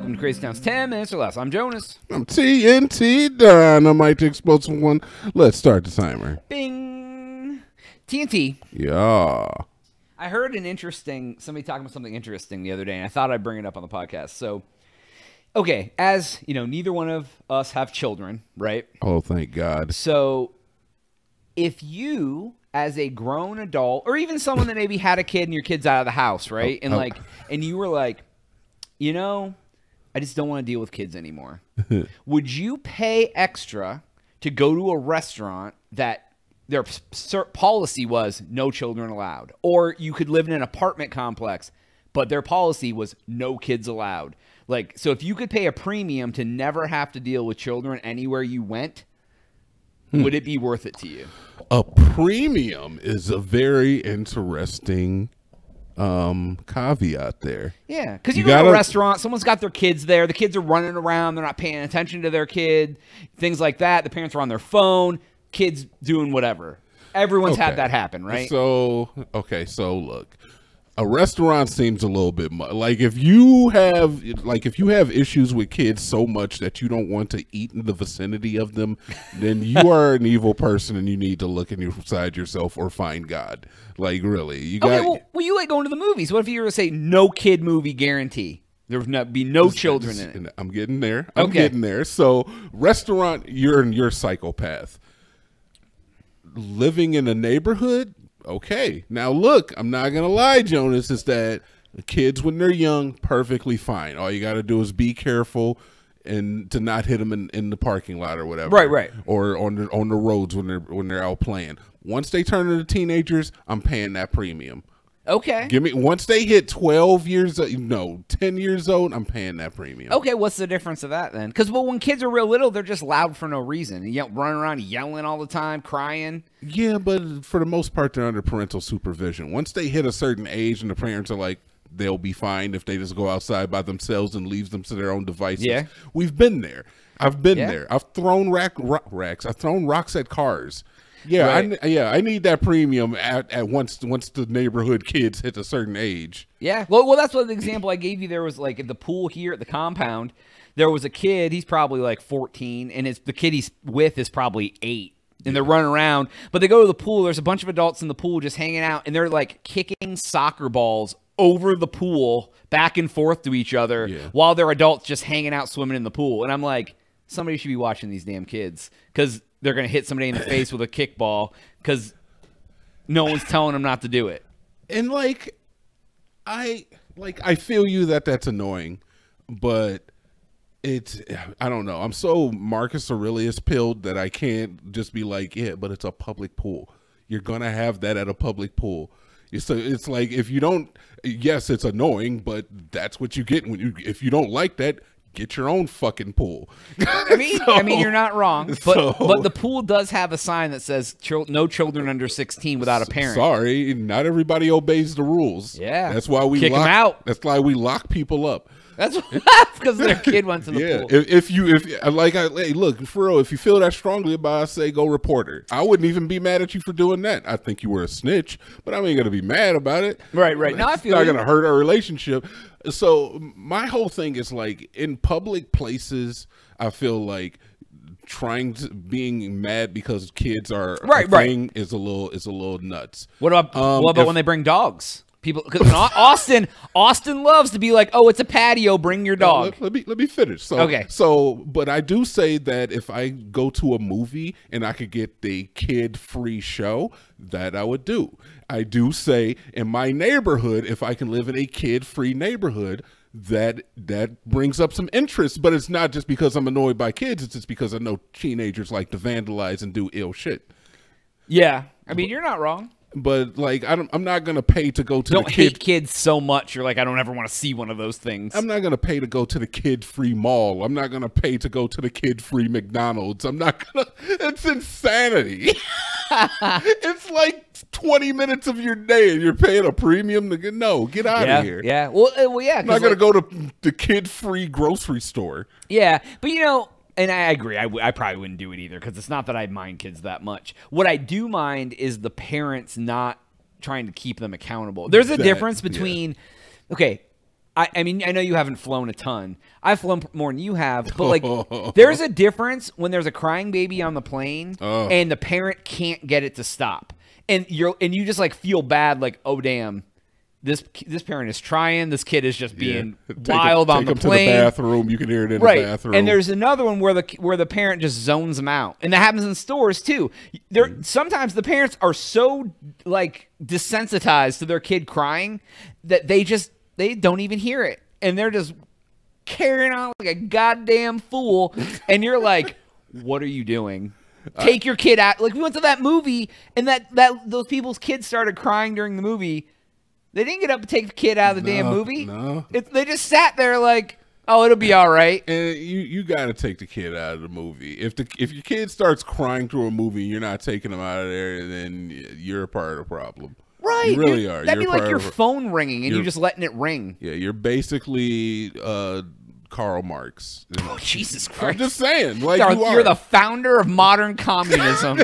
welcome to Crazy Town's 10 Minutes or Less. I'm Jonas. I'm TNT Dinomight, Explosive One. Let's start the timer. Bing. TNT. Yeah. I heard somebody talking about something interesting the other day, and I thought I'd bring it up on the podcast. So, okay, as you know, neither one of us have children, right? Oh, thank God. So, if you, as a grown adult, or even someone that maybe had a kid and your kid's out of the house, right? Oh, and like, and you were like, you know, I just don't want to deal with kids anymore. Would you pay extra to go to a restaurant that their policy was no children allowed? Or you could live in an apartment complex, but their policy was no kids allowed. Like, so if you could pay a premium to never have to deal with children anywhere you went, would it be worth it to you? A premium is a very interesting caveat there. Yeah, because you go to a restaurant, someone's got their kids there. The kids are running around. They're not paying attention to their kid, things like that. The parents are on their phone, kids doing whatever. Everyone's had that happen, right? So, okay, so look. A restaurant seems a little bit much. Like if you have issues with kids so much that you don't want to eat in the vicinity of them, then you are an evil person and you need to look inside yourself or find God. Like, really, you got. Okay, well, you like going to the movies. What if you were to say no kid movie guarantee? There would be no children in it. I'm getting there. I'm getting there. So restaurant, you're a psychopath. Living in a neighborhood. Okay, now look, I'm not gonna lie, Jonas, is that kids when they're young, perfectly fine. All you gotta do is be careful and to not hit them in the parking lot or whatever, right, or on the roads when they're out playing. Once they turn into teenagers, I'm paying that premium. Okay, give me once they hit 10 years old, I'm paying that premium. Okay, what's the difference of that then? Because when kids are real little, they're just loud for no reason. You know, running around yelling all the time, crying. Yeah, but for the most part, they're under parental supervision. Once they hit a certain age, and the parents are like, they'll be fine if they just go outside by themselves and leave them to their own devices. Yeah, we've been there. I've been there. I've thrown racks. I've thrown rocks at cars. Yeah, right. I need that premium at once the neighborhood kids hit a certain age. Yeah, well, that's what the example I gave you there was. Like at the pool here at the compound, there was a kid. He's probably like 14, and the kid he's with is probably 8. And they're running around, but they go to the pool. There's a bunch of adults in the pool just hanging out, and they're like kicking soccer balls over the pool back and forth to each other while they're adults just hanging out swimming in the pool. And I'm like, somebody should be watching these damn kids because they're going to hit somebody in the face with a kickball because no one's telling them not to do it. And, like, I feel you that that's annoying, but it's, I don't know. I'm so Marcus Aurelius pilled that I can't just be like, yeah, but it's a public pool. You're going to have that at a public pool. So it's like if you don't, yes, it's annoying, but that's what you get when if you don't like that. Get your own fucking pool. I mean, you're not wrong, but the pool does have a sign that says no children under 16 without a parent. Sorry, not everybody obeys the rules. Yeah, that's why we kick them out. That's why we lock people up. That's because their kid went to the pool. Hey, look, for real, if you feel that strongly about it, say go report her. I wouldn't even be mad at you for doing that. I think you were a snitch, but I ain't gonna be mad about it. Right. Now I feel it's not gonna hurt our relationship. So my whole thing is like in public places, I feel like being mad because kids are a thing is a little nuts. What about when they bring dogs? People, because Austin loves to be like, oh, it's a patio. Bring your dog. Let me finish. So, okay. So, but I do say that if I go to a movie and I could get the kid-free show, that I would do. I do say in my neighborhood, if I can live in a kid-free neighborhood, that brings up some interest. But it's not just because I'm annoyed by kids. It's just because I know teenagers like to vandalize and do ill shit. Yeah, I mean, you're not wrong. But like I'm not gonna pay to go to hate kids so much. You're like, I don't ever want to see one of those things. I'm not gonna pay to go to the kid-free mall. I'm not gonna pay to go to the kid-free McDonald's. I'm not gonna. It's insanity. It's like 20 minutes of your day, and you're paying a premium to get. No, get out of here. Yeah. Well, yeah. I'm not gonna go to the kid-free grocery store. Yeah, but you know. And I agree. I probably wouldn't do it either because it's not that I mind kids that much. What I do mind is the parents not trying to keep them accountable. There's a difference between – okay, I mean, I know you haven't flown a ton. I've flown more than you have, but like there's a difference when there's a crying baby on the plane and the parent can't get it to stop. And you just like feel bad, like, oh damn, this parent is trying. This kid is just being wild on the plane. Take him to the bathroom. You can hear it in the bathroom. And there's another one where the parent just zones them out, and that happens in stores too. Sometimes the parents are so like desensitized to their kid crying that they don't even hear it, and they're just carrying on like a goddamn fool. And you're like, what are you doing? Take your kid out. Like we went to that movie, and those people's kids started crying during the movie. They didn't get up and take the kid out of the damn movie. No, they just sat there like, oh, it'll be all right. And you got to take the kid out of the movie. If your kid starts crying through a movie, and you're not taking them out of there, then you're a part of the problem. Right, you really are. That'd be like your phone ringing, and you're just letting it ring. Yeah, you're basically Karl Marx. Oh, Jesus Christ! I'm just saying, like you're the founder of modern communism.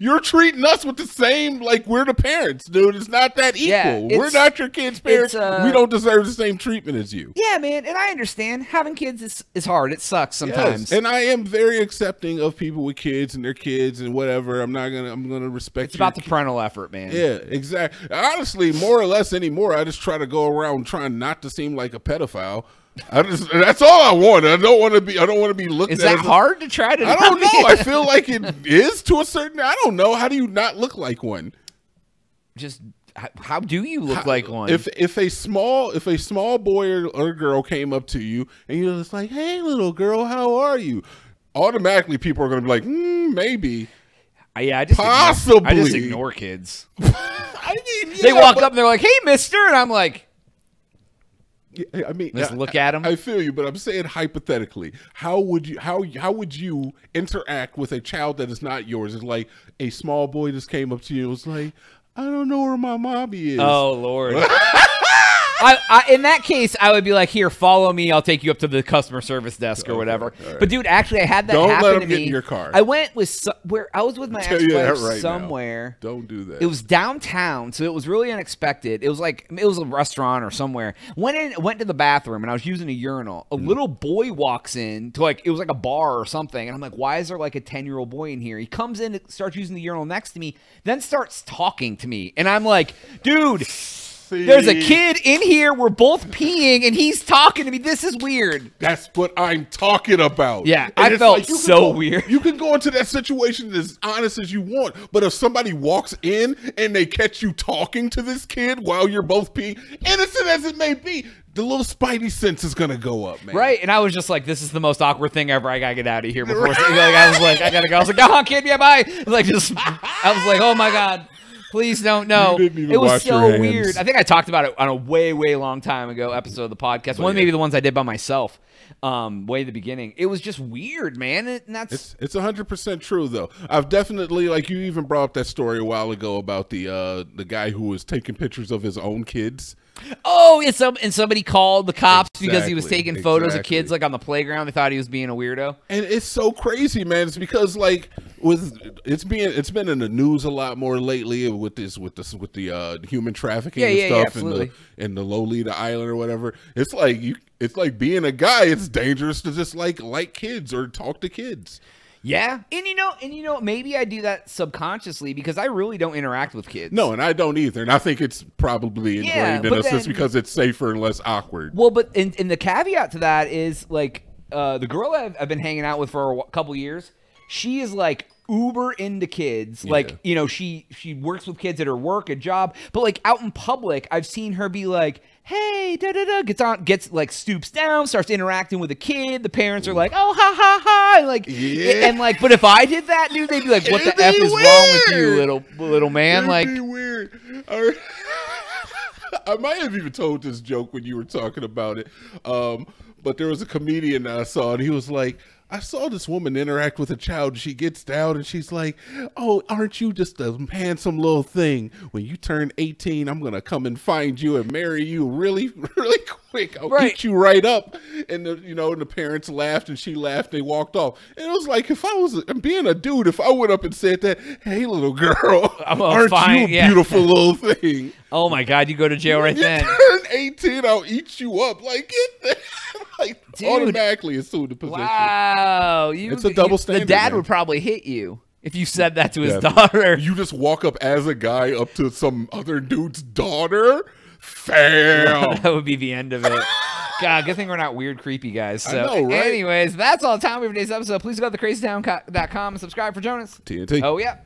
You're treating us with the same, like we're the parents, dude. It's not that equal. Yeah, we're not your kids' parents. We don't deserve the same treatment as you. Yeah, man, and I understand having kids is hard. It sucks sometimes. Yes, and I am very accepting of people with kids and their kids and whatever. I'm gonna respect. It's about the parental effort, man. Yeah, exactly. Honestly, more or less anymore, I just try to go around trying not to seem like a pedophile. That's all I want. I don't want to be looked at. Is that hard to try to? I don't know. I feel like it is to a certain. I don't know. How do you not look like one? Just how do you look like one? If a small boy or girl came up to you and you're just like, "Hey, little girl, how are you?" Automatically, people are going to be like, "Maybe." Yeah, I just ignore kids. I mean, they walk up and they're like, "Hey, mister," and I'm like. I mean, just look at him. I feel you, but I'm saying hypothetically, how would you interact with a child that is not yours? It's like a small boy just came up to you. It's like, I don't know where my mommy is. Oh Lord! In that case, I would be like, here, follow me. I'll take you up to the customer service desk or whatever. Right. But dude, actually, I had that happen to me. Don't let him get in your car. I went with I was with my ex-wife somewhere. Now. Don't do that. It was downtown, so it was really unexpected. It was like a restaurant or somewhere. Went to the bathroom, and I was using a urinal. A little boy walks in to like it was like a bar or something, and I'm like, why is there like a 10-year-old boy in here? He comes in, starts using the urinal next to me, then starts talking to me, and I'm like, dude. There's a kid in here. We're both peeing, and he's talking to me. This is weird. That's what I'm talking about. Yeah, I felt like, so weird. You can go into that situation as honest as you want, but if somebody walks in and they catch you talking to this kid while you're both peeing, innocent as it may be, the little spidey sense is going to go up, man. Right, and I was just like, this is the most awkward thing ever. I got to get out of here. Before right. I was like, I got to go. I was like, oh, kid, yeah, bye. Like, I was like, oh, my God. Please don't know. It was so weird. I think I talked about it on a way, way long time ago episode of the podcast. Maybe the ones I did by myself way at the beginning. It was just weird, man. And it's 100% true, though. I've definitely, like, you even brought up that story a while ago about the guy who was taking pictures of his own kids. Oh, and somebody called the cops because he was taking photos of kids, like, on the playground. They thought he was being a weirdo. And it's so crazy, man. It's because, like, it's been in the news a lot more lately with the human trafficking and stuff and the Lolita Island or whatever. It's like it's like being a guy. It's dangerous to just like kids or talk to kids. Yeah. And you know, maybe I do that subconsciously because I really don't interact with kids. No, and I don't either. And I think it's probably ingrained in us just because it's safer and less awkward. Well, but and the caveat to that is, like, the girl I've been hanging out with for a couple years, she is, like, uber into kids. Yeah. Like, you know, she works with kids at her work, a job. But, like, out in public, I've seen her be like, hey, da-da-da, gets like, stoops down, starts interacting with a kid. The parents are like, oh, ha, ha, ha. And, like, but if I did that, dude, they'd be like, what the F is wrong with you, little man? It'd like, be weird. I might have even told this joke when you were talking about it. But there was a comedian that I saw, and he was like, I saw this woman interact with a child, and she gets down and she's like, oh, aren't you just a handsome little thing? When you turn 18, I'm going to come and find you and marry you really, really quick. I'll eat you right up. And, the parents laughed and she laughed. They walked off. And it was like, if I was being a dude, if I went up and said that, hey, little girl, aren't you a beautiful little thing? Oh, my God. You go to jail right then. You turn 18, I'll eat you up. Like, get that. Like, dude, automatically assume the position. Wow, it's a double standard. The dad would probably hit you if you said that to his daughter. You just walk up as a guy up to some other dude's daughter. Fail. That would be the end of it. God, good thing we're not weird, creepy guys. So, I know, right? Anyways, that's all the time we have for today's episode. Please go to thecrazytown.com and subscribe for Jonas. TNT. Oh yeah.